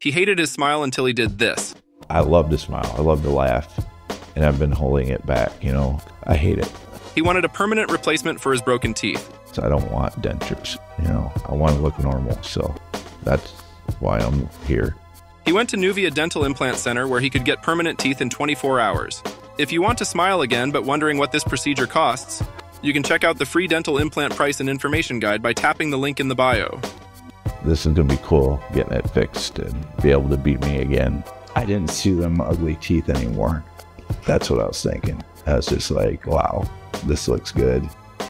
He hated his smile until he did this. I love to smile. I love to laugh. And I've been holding it back, you know. I hate it. He wanted a permanent replacement for his broken teeth. So I don't want dentures, you know. I want to look normal, so that's why I'm here. He went to Nuvia Dental Implant Center where he could get permanent teeth in 24 hours. If you want to smile again but wondering what this procedure costs, you can check out the free dental implant price and information guide by tapping the link in the bio. This is going to be cool, getting it fixed and be able to be me again. I didn't see them ugly teeth anymore. That's what I was thinking. I was just like, wow, this looks good.